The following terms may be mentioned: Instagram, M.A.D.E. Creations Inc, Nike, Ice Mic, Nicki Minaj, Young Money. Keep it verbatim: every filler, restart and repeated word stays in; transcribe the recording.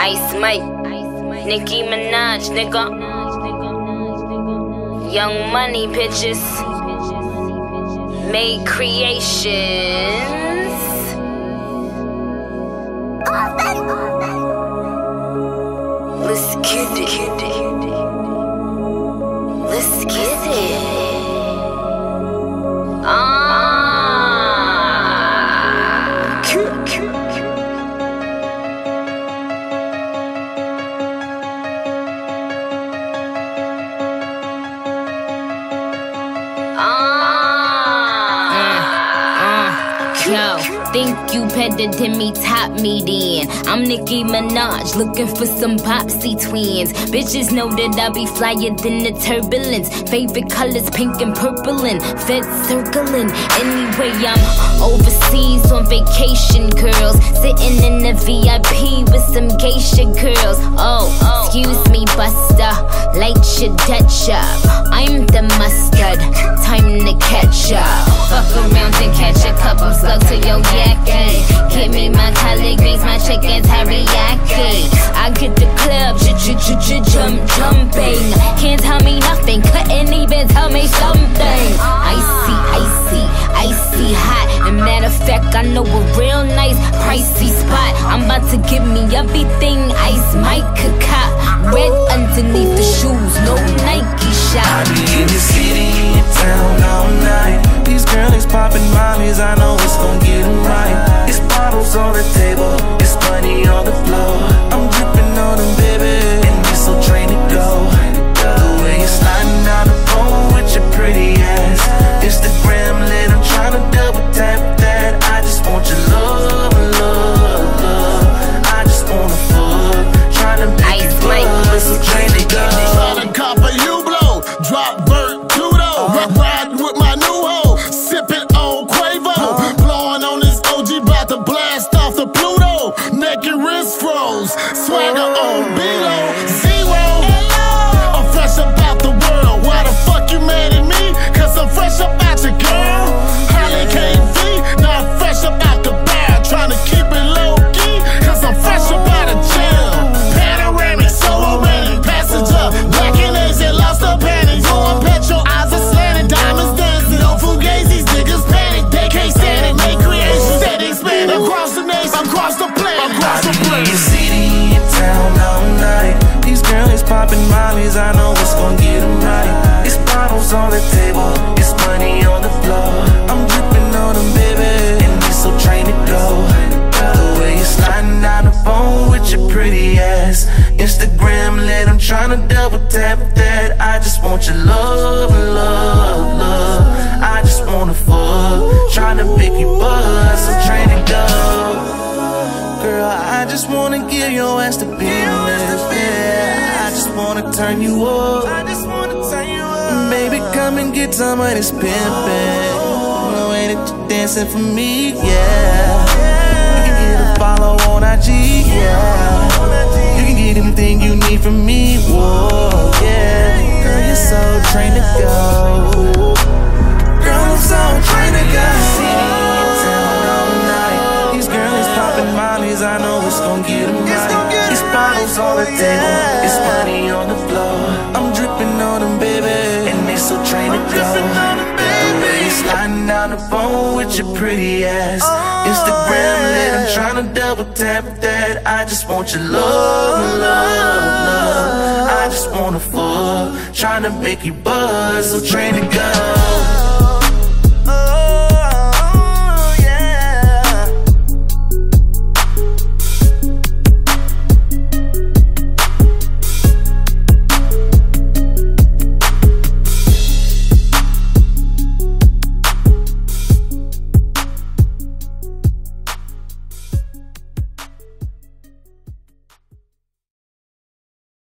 Ice Mic, Nicki Minaj, nigga. Young Money, bitches. Made Creations. Let's get it. Let's get it. Ah. Ah. Uh, uh, no. Think you better than me, top me then. I'm Nicki Minaj, looking for some Popsy twins. Bitches know that I be flyer than the turbulence. Favorite colors, pink and purple and feds circling. Anyway, I'm overseas on vacation, girls. Sitting in the V I P with some geisha girls. Oh, excuse me, buster, light your Dutch up. I'm the mustard, time to catch up. Fuck around and catch a couple slugs to your yakky. Give me my collard greens, my chicken teriyaki. I get the club, j-j-j-j-jump, jumping. Can't tell me nothing, couldn't even tell me something. Icy, icy, icy hot. And matter of fact, I know a real nice, pricey spot. I'm about to give me everything Ice Mic could cop. Red underneath the shoes, no Nike shop. I be in the city, in town all night. These girls is poppin' mommies, I know it's gon' get them right. It's bottles on the table, it's money on the floor. I'm drippin' on them, baby, and you're so trained to go. The way you're sliding down the pole with your pretty ass. Instagram lit, I'm tryna double tap that. I just want your love, love, love. I just wanna fuck, tryna make it fun. You're so trained to go. Tryna cop a U-blow, drop Bert Pluto. Rock riding with my new hoe. Swagger on below zero. I'm fresh up out the world. Why the fuck you mad at me? Cause I'm fresh up out your girl. Holly K V, now I'm fresh up out the bar. Tryna keep it low key, cause I'm fresh up out of jail. Panoramic, so romantic. Passenger, black and Asian, lost her panties. Oh, I bet your eyes are slanted. Diamonds dancing, no fugazis. Niggas panic, they can't stand it. Make creation, steady expanding. Across the nation, across the planet, across the planet. Poppin' mommies, I know it's gon' get them right. It's bottles on the table, it's money on the floor. I'm drippin' on them, baby, and you're so trained to go. The way you're sliding down the phone with your pretty ass. Instagram lit, I'm tryna double tap that. I just want your love, love, love. I just wanna fuck, tryna make you buzz, I'm trained to go. Girl, I just wanna give your ass the business. I just wanna turn you up. I just wanna turn you up. Baby, come and get some of this pimpin'. The way that you dancing for me, yeah. You can get a follow on I G, yeah. You can get anything you need from me, whoa, yeah. Girl, you're so trained to go. Girl, I'm so trained to go. These girls poppin' mollies, I know it's gon' get them right. It's bottles on the table, it's money on the floor. I'm dripping on them, baby, and they so trained to go. The way you're sliding down the phone with your pretty ass. Instagram lit, I'm tryna double tap that. I just want your love, love, love. I just wanna fuck, tryna make you buzz, so trained to go.